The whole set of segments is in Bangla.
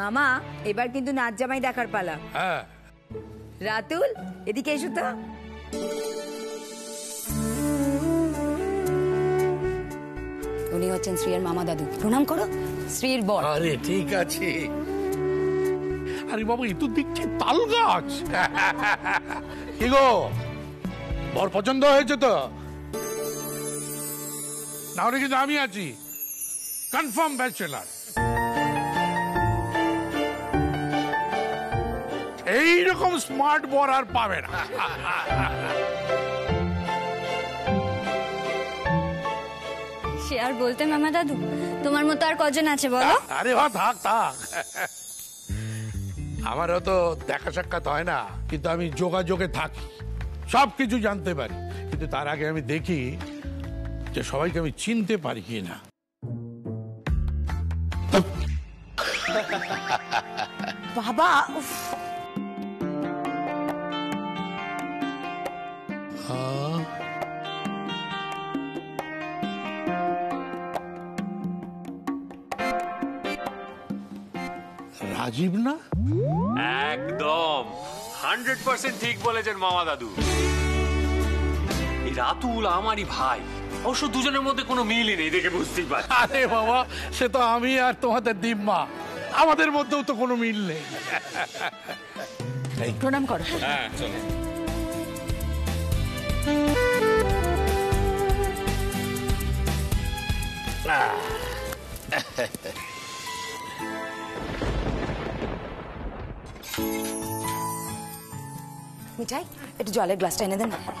মামা এবার কিন্তু নাচ জামাই দেখার পালা। হ্যাঁ রাতুল এদিকে এসো তো। উনি হচ্ছেন শ্রীর মামা দাদু, প্রণাম করো শ্রীর বর। আরে ঠিক আছে। আরে বাবু এ তো দেখছি তাল গাছ। কি গো বর পছন্দ হয়েছে তো? না হলে কিন্তু আমি আছি কনফার্ম ব্যাচেলার। এইরকম স্মার্ট বর আর পাবে না। সে আর বলতে মামা দাদু তোমার মতো আর কজন আছে বলো? আরে ও থাক থাক, আমারও তো দেখা সাক্ষাৎ হয় না, কিন্তু আমি যোগাযোগে থাকি, সবকিছু জানতে পারি। কিন্তু তার আগে আমি দেখি যে সবাইকে আমি চিনতে পারি কি না। বাবা রাজীব না? একদম 100% ঠিক বলেছেন মামা দাদু। এই রাতুল আমারই ভাই, অবশ্য দুজনের মধ্যে কোনো মিলই নেই দেখে বুঝতেই পারছি। আরে বাবা সে তো আমি আর তোমাদের দিম্মা, আমাদের মধ্যেও তো কোনো মিল নেই। প্রণাম করো। হ্যাঁ চলো। মিঠাই একটু জলের গ্লাসটা এনে দেন। বলছি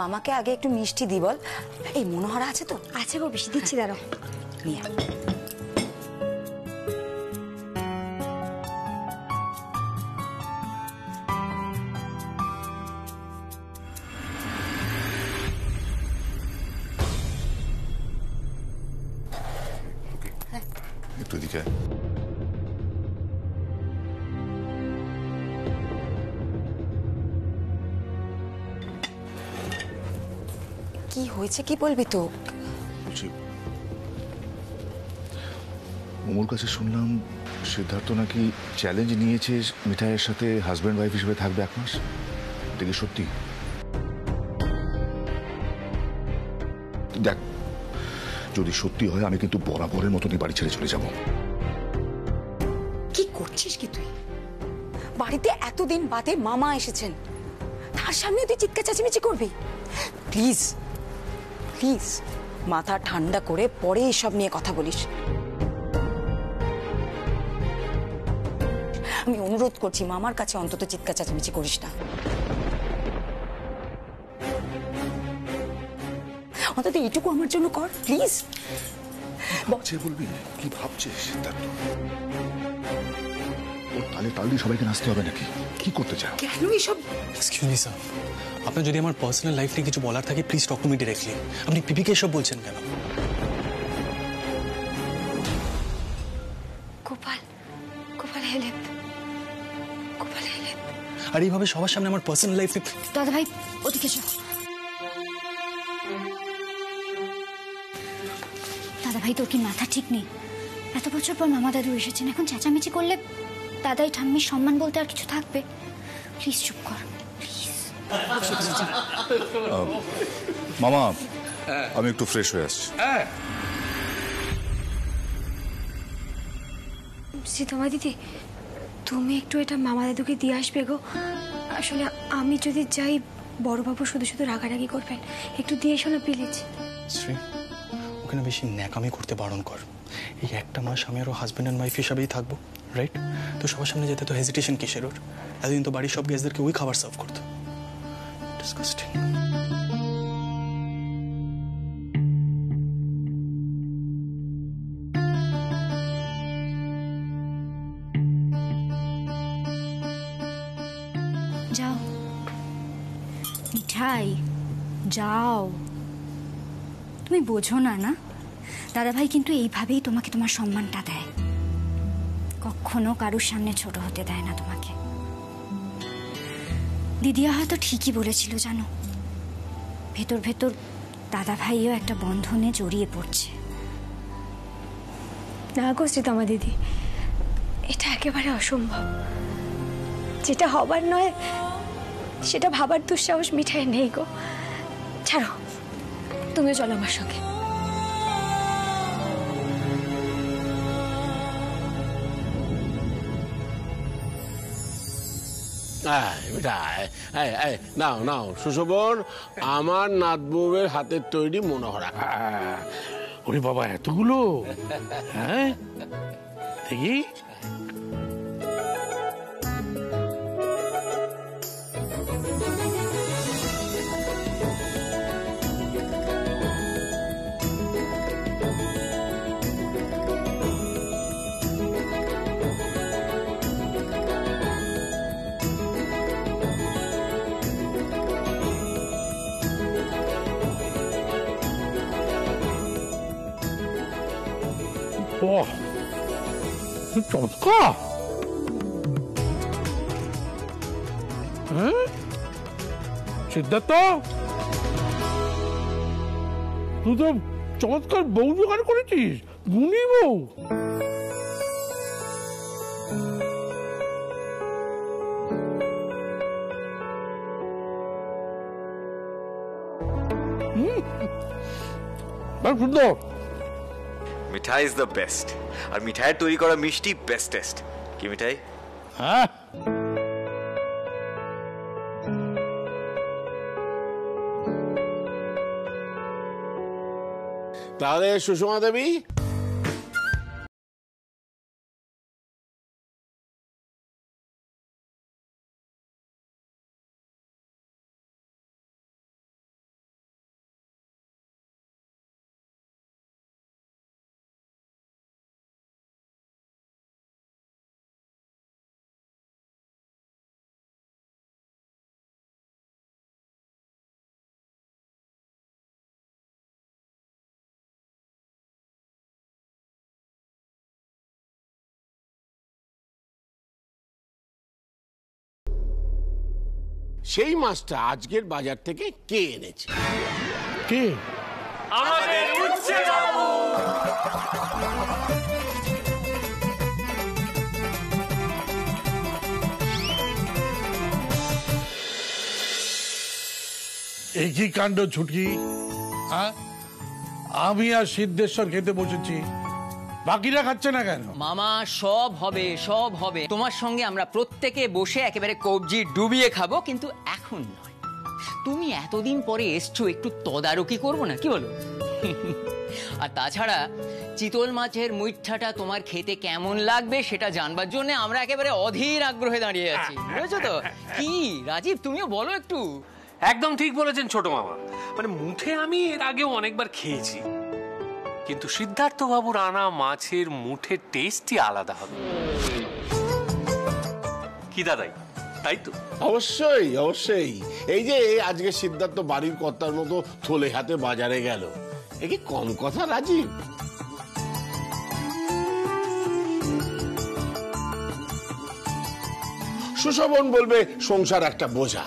মামাকে আগে একটু মিষ্টি দি বল। এই মনোহরা আছে তো? আছে গো, বেশি দিচ্ছি দাঁড়াও। একটু দিকে কি হয়েছে কি বলবি তো? ওর কাছে শুনলাম সিদ্ধার্থ নাকি চ্যালেঞ্জ নিয়েছে মিঠাইয়ের সাথে হাজব্যান্ড ওয়াইফ হিসেবে থাকবে 1 মাস। দেখি সত্যি। দেখ যদি সত্যি হয় আমি কিন্তু বরাবরের মতনই বাড়ি ছেড়ে চলে যাব। কি করছিস কি তুই? বাড়িতে এতদিন বাদে মামা এসেছেন, তার সামনে তুই চিৎকার চেঁচামেচি করবি? প্লিজ প্লিজ মাথা ঠান্ডা করে পরে এসব নিয়ে কথা বলিস। আমি অনুরোধ করছি মামার কাছে অন্তত চিৎকার চেঁচামেচি করিস না, অন্তত এইটুকু আমার জন্য কর প্লিজ। বলবি কি ভাবছিস? আপনার যদি আমার পার্সোনাল লাইফ নিয়ে কিছু বলার থাকে please talk to me directly. আপনি পিপিকে সব বলছেন কেন? আর এইভাবে সবার সামনে আমার পার্সোনাল লাইফ। দাদা ভাই ওদিকে যাও। দাদা ভাই তোর কি মাথা ঠিক নেই? এত বছর পর মামা দাদু এসেছেন, এখন চেঁচামেচি করলে দাদাই ঠাম্মির সম্মান বলতে আর কিছু থাকবে? প্লিজ চুপ কর প্লিজ। মামা আমি একটু ফ্রেশ হয়ে আসছি। সীতমা দিদি তুমি একটু এটা মামা দাদুকে দিয়ে আসবে গো। আসলে আমি যদি যাই বড়বাবু শুধু শুধু রাগারাগি করবেন, একটু দিয়ে এসো না প্লিজ। ওখানে বেশি ন্যাকামি করতে বারণ কর। এই 1 মাস আমি আরও হাজব্যান্ড অ্যান্ড ওয়াইফ হিসাবেই থাকবো, রাইট? তো সবার সামনে যেতে তো হেজিটেশন কিসের ওর? এতদিন তো বাড়ির সব গেস্টদেরকে ওই খাবার সার্ভ করতো। ডিসকাস্টিং। যাও মিঠাই যাও, তুমি বোঝো না না দাদাভাই কিন্তু এইভাবেই তোমাকে তোমার সম্মানটা দেয়, কখনো কারোর সামনে ছোট হতে দেয় না তোমাকে। দিদিয়া হয়তো ঠিকই বলেছিল জানো, ভেতর ভেতর দাদা ভাইও একটা বন্ধনে জড়িয়ে পড়ছে। না গো সীতামা দিদি, এটা একেবারে অসম্ভব। যেটা হবার নয় সেটা ভাবার দুঃসাহস মিঠাই নেই গো। ছাড়ো, তুমিও চলো আমার সঙ্গে। নাও নাও সুশোভন, আমার নাতবউয়ের হাতের তৈরি মনোহরা। ওরে বাবা, এতগুলো! হ্যাঁ দেখি। চমৎকার! সিদ্ধার্থ, তুই তো চমৎকার বউ জোগাড় করেছিস, গুণী বউ। সুন্দর। Mithai is the best. আর মিঠাইয়ের তৈরি করা মিষ্টি বেস্টেস্ট। কি মিঠাই? হ্যাঁ, তাহলে সুষমা দেবী, সেই মাছটা আজকের বাজার থেকে কে এনেছে? কে? আমাদের উচ্ছে বাবু। এই কি কাণ্ড ছুটকি! আমি আর সিদ্ধেশ্বর খেতে বসেছি, বাকিরা খাচ্ছে না কেন? মামা, সব হবে, সব হবে। তোমার সঙ্গে আমরা প্রত্যেকে বসে একেবারে কবজি ডুবিয়ে খাবো, কিন্তু এখন নয়। তুমি এতদিন পরে এসছো, একটু তদারকি করবো না, কি বলো? আর তাছাড়া চিতল মাছের মুইঠাটা তোমার খেতে কেমন লাগবে সেটা জানবার জন্য আমরা একেবারে অধীর আগ্রহে দাঁড়িয়ে আছি, বুঝেছো তো? কি রাজীব, তুমিও বলো একটু। একদম ঠিক বলেছেন ছোট মামা। মানে মুঠে আমি এর আগেও অনেকবার খেয়েছি, কিন্তু সিদ্ধার্থ বাবুর আনা মাছের মুঠের টেস্টই আলাদা হবে। কি দাদাই, তাই তো? অবশ্যই অবশ্যই। এই যে আজকে সিদ্ধার্থ বাড়ির কর্তার মতো থলে হাতে বাজারে গেল, এ কি কম কথা রাজীব? সুশোভন বলবে সংসার একটা বোঝা।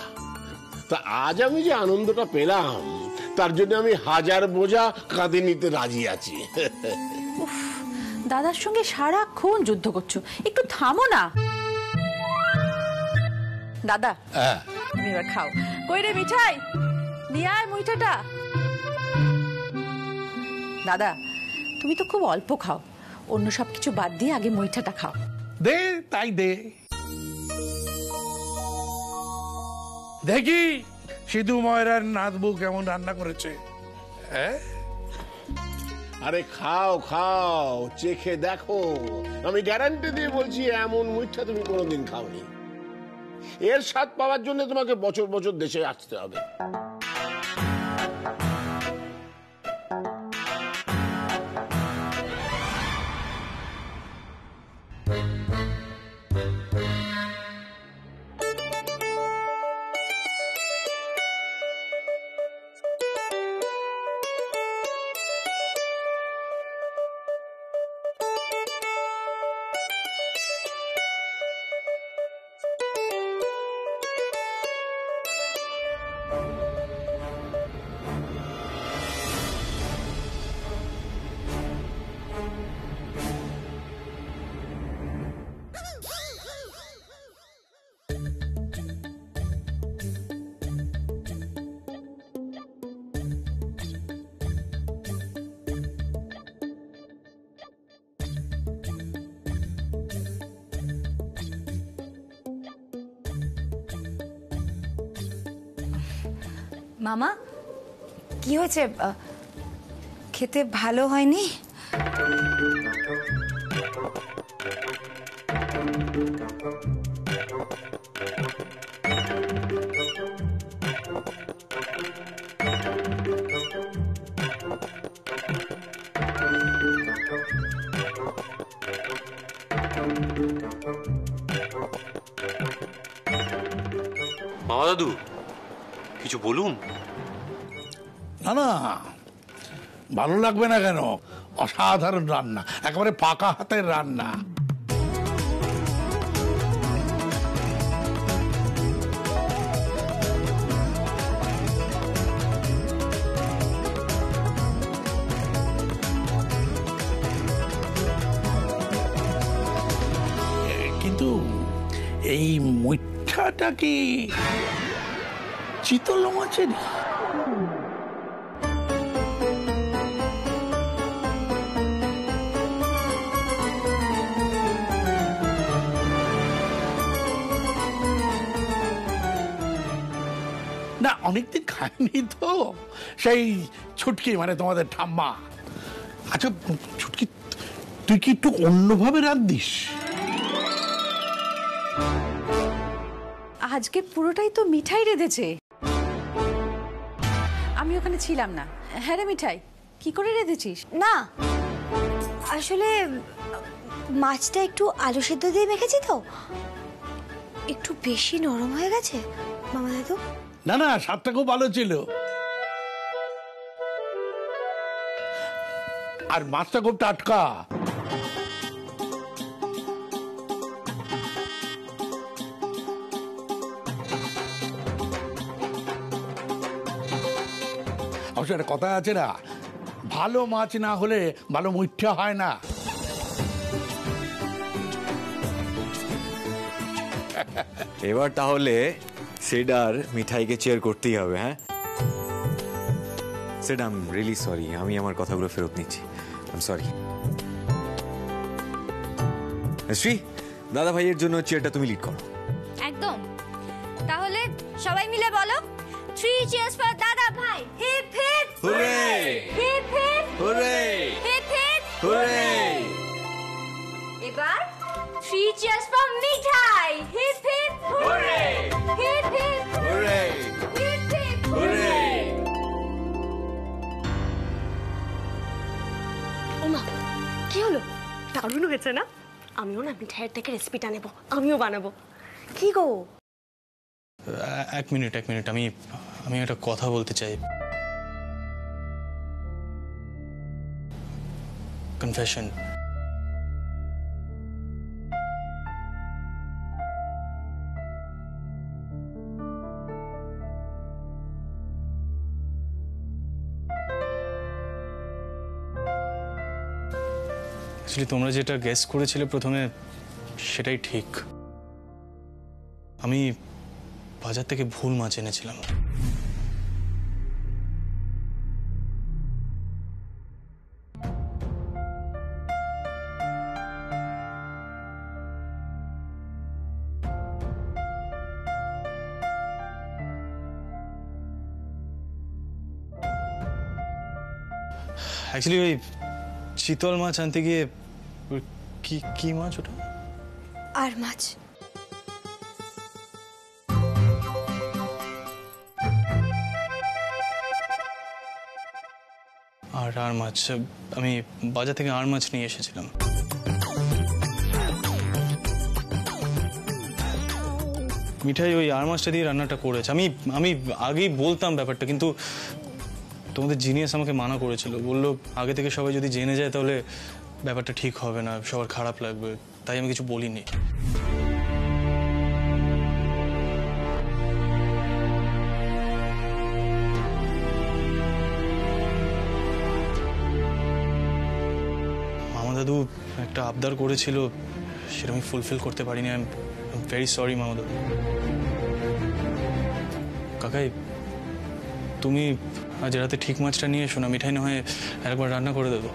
তা আজ আমি যে আনন্দটা পেলাম, তার জন্য আমি হাজার বোঝা কাঁধে নিতে রাজি আছি। দাদার সঙ্গে সারাক্ষণ যুদ্ধ করছো, একটু থামো না। দাদা, তুমি এবার খাও। কই রে মিঠাই, নিয়ে আয় মুইঠাটা। দাদা, তুমি তো খুব অল্প খাও, অন্য সব কিছু বাদ দিয়ে আগে মুইঠাটা খাও। দে, তাই দে। দেখি সিধু ময়রার নাতবউ কেমন রান্না করেছে। আরে খাও খাও, চেখে দেখো। আমি গ্যারান্টি দিয়ে বলছি, এমন মিঠা তুমি কোনোদিন খাওনি। এর স্বাদ পাওয়ার জন্য তোমাকে বছর বছর দেশে আসতে হবে। মামা কি হয়েছে? খেতে ভালো হয়নি? মামা দাদু কিছু বলুন না। না ভালো লাগবে না কেন? অসাধারণ রান্না, একেবারে পাকা হাতের রান্না। কিন্তু এই মুইঠাটা কি চিতল মাছের? না অনেকদিন খাইনি তো, সেই ছুটকি মানে তোমাদের ঠাম্মা। আচ্ছা ছুটকি, তুই কি একটু অন্যভাবে রাঁধিস? আজকে পুরোটাই তো মিঠাই রেঁধেছে, আমি ওখানে ছিলাম না। হ্যাঁ রে মিঠাই, কি করে রেঁধেছিস? না আসলে মাছটা একটু আলু সেদ্ধ দিয়ে মেখেছি তো একটু বেশি নরম হয়ে গেছে মামা দাদু। না না স্বাদটা খুব ভালো ছিল, আর মাছটা খুব টাটকা। অবশ্য একটা কথা আছে না, ভালো মাছ না হলে ভালো মুইঠা হয় না। এবার তাহলে সেডার মিঠাইকে চেয়ার করতেই হবে। হ্যাঁ সেডা, আই এম রিয়েলি সরি, আমি আমার কথাগুলো ফেরত নিচ্ছি। I am sorry. শ্রী দাদা ভাইয়ের জন্য চেয়ারটা তুমি লিড করো। একদম, তাহলে সবাই মিলে বলো, থ্রি চিয়ার্স ফর দাদা ভাই। Hip hip hooray, hip hip hooray, hip hip hooray. এবার three cheers for Mithai. Hip hip hooray, hip hip hooray, hip hip hooray. ওমা কি হলো? দারুণ হয়েছে না? আমিও না মিঠাইয়ের থেকে রেসিপিটা নেব, আমিও বানাবো। কি গো? এক মিনিট, আমি একটা কথা বলতে চাই। কনফেশন। আসলে তোমরা যেটা গেস করেছিলে প্রথমে সেটাই ঠিক, আমি বাজার থেকে ভুল মাছ এনেছিলাম। অ্যাকচুয়ালি ওই চিতল মাছ আনতে গিয়ে কি কি মাছ ওটা? আর মাছ। আর মাছ আমি বাজার থেকে আর মাছ নিয়ে এসেছিলাম। মিঠাই ওই আর মাছটা দিয়ে রান্নাটা করেছে। আমি আগেই বলতাম ব্যাপারটা, কিন্তু তোমাদের জিনিয়াস আমাকে মানা করেছিল, বললো আগে থেকে সবাই যদি জেনে যায় তাহলে ব্যাপারটা ঠিক হবে না, সবার খারাপ লাগবে, তাই আমি কিছু বলিনি। মামা দাদু একটা আবদার করেছিল, সেটা আমি ফুলফিল করতে পারিনি। আই এম ভেরি সরি মামা দাদু। কাকাই তুমি আজ রাতে ঠিক মাছটা নিয়ে এসো না, মিঠাই না হয় একবার রান্না করে দেবো।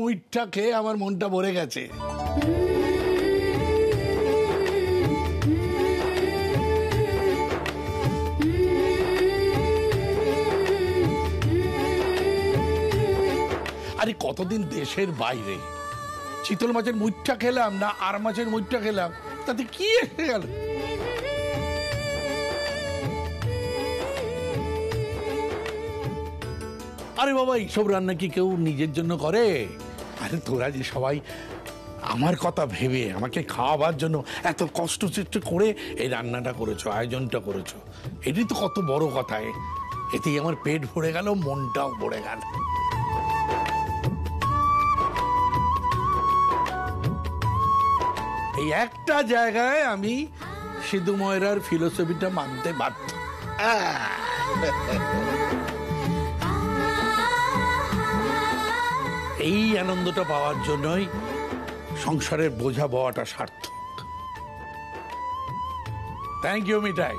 মুইটটা খেয়ে আমার মনটা ভরে গেছে। আরে কতদিন দেশের বাইরে, চিতল মাছের মুইটটা খেলাম না আর মাছের মুইটটা খেলাম তাতে কি এসে গেল? আরে বাবা, এইসব রান্না কি কেউ নিজের জন্য করে? আরে তোরা যে সবাই আমার কথা ভেবে আমাকে খাওয়াবার জন্য এত কষ্ট করে এই রান্নাটা করেছো, আয়োজনটা করেছো, এটাই তো কত বড় কথা। এতেই আমার পেট ভরে গেল, মনটাও ভরে গেল। এই একটা জায়গায় আমি সিদ্ধু ময়রার ফিলোসফিটা মানতে বাধ্য। এই আনন্দটা পাওয়ার জন্যই সংসারের বোঝা বওয়াটা সার্থক। থ্যাংক ইউ মিঠাই,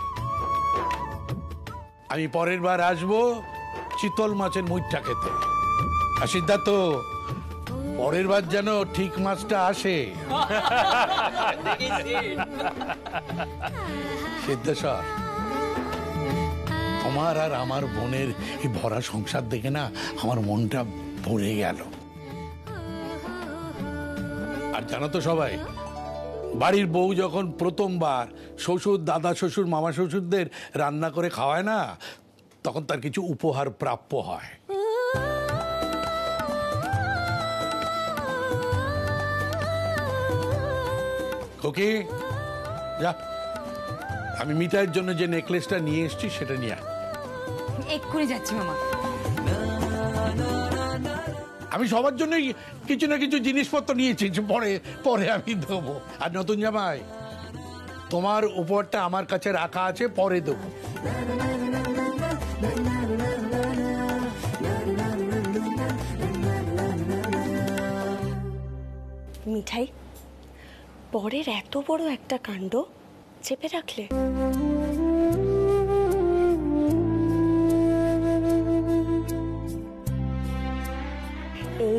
আমি পরের বার আসবো চিতল মাছের মুইঠা খেতে। আর সিদ্ধার্থ, পরের বার যেন ঠিক মাছটা আসে। সিদ্ধেশ্বর, তোমার আর আমার বোনের এই ভরা সংসার দেখে না আমার মনটা ভরে গেল। আর জানো তো সবাই, বাড়ির বউ যখন প্রথমবার শ্বশুর, দাদা শ্বশুর, মামা শ্বশুরদের রান্না করে খাওয়ায় না, তখন তার কিছু উপহার প্রাপ্য হয়। ওকে, যা আমি মিতাইয়ের জন্য যে নেকলেসটা নিয়ে এসেছি সেটা নিয়ে এক্ষুনি যাচ্ছি মামা। আমি সবার জন্য কিছু না কিছু জিনিসপত্র নিয়েছি, পরে পরে আমি দেবো। আর নতুন জামাই, তোমার উপহারটা আমার কাছে রাখা আছে, পরে দেবো। মিঠাই, পরের এত বড় একটা কাণ্ড চেপে রাখলে। এই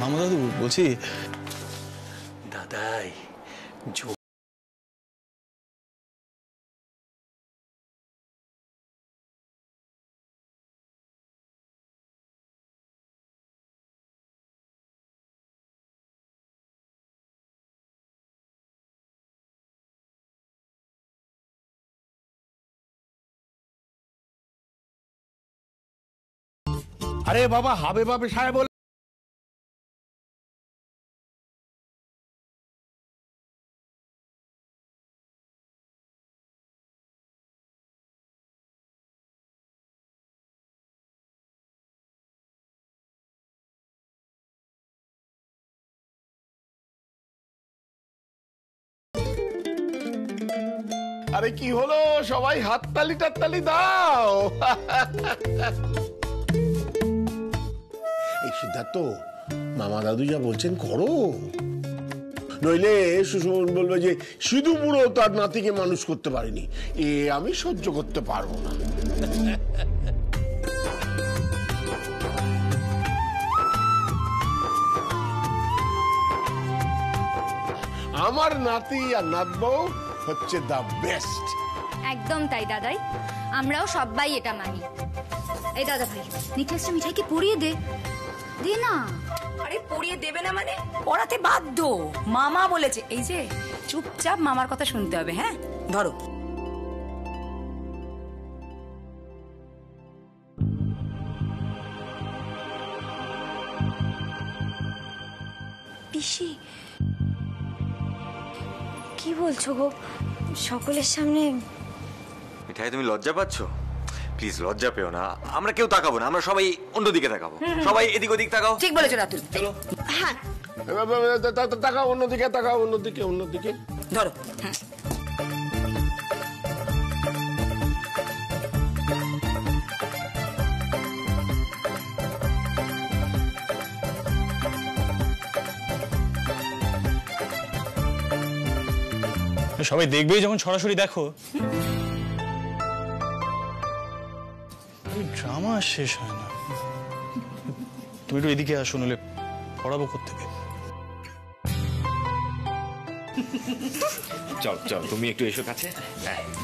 মামা দাদু বলছি, দাদাই আরে বাবা, হাবে বাবে সাহেব আরে কি হলো, সবাই হাততালি টাততালি দাও। এই সিদ্ধার্থ, মামা দাদু যা বলছেন করো, নইলে সুশোভন বলবে যে সিধু বুড়ো তার নাতিকে মানুষ করতে পারেনি, এ আমি সহ্য করতে পারবো না। আমার নাতি আর নাত বউ হচ্ছে দা বেস্ট। একদম তাই দাদাই, আমরাও সবাই এটা মানি। এই দাদা ভাই, নেকলেসটা মিঠাইকে পরিয়ে দে দে না। আরে পরিয়ে দেবে না মানে পরাতে বাধ্য, মামা বলেছে। এই যে চুপচাপ মামার কথা শুনতে হবে। হ্যাঁ ধরো। পিসি কি বলছো গো সকলের সামনে? মিঠাই তুমি লজ্জা পাচ্ছ? প্লিজ লজ্জা পেও না, আমরা কেউ তাকাবো না, আমরা সবাই অন্যদিকে তাকাবো, সবাই এদিক ওদিক তাকাও। ঠিক বলেছো রাতুল, চলো। হ্যাঁ তাকাও, অন্যদিকে তাকাও, অন্যদিকে অন্যদিকে ধরো। সবাই দেখবে যখন সরাসরি দেখো। ড্রামা শেষ হয় না, তুমি একটু এদিকে আসো, নইলে পড়াবো কোত্থেকে। চল চল তুমি একটু এসো কাছে।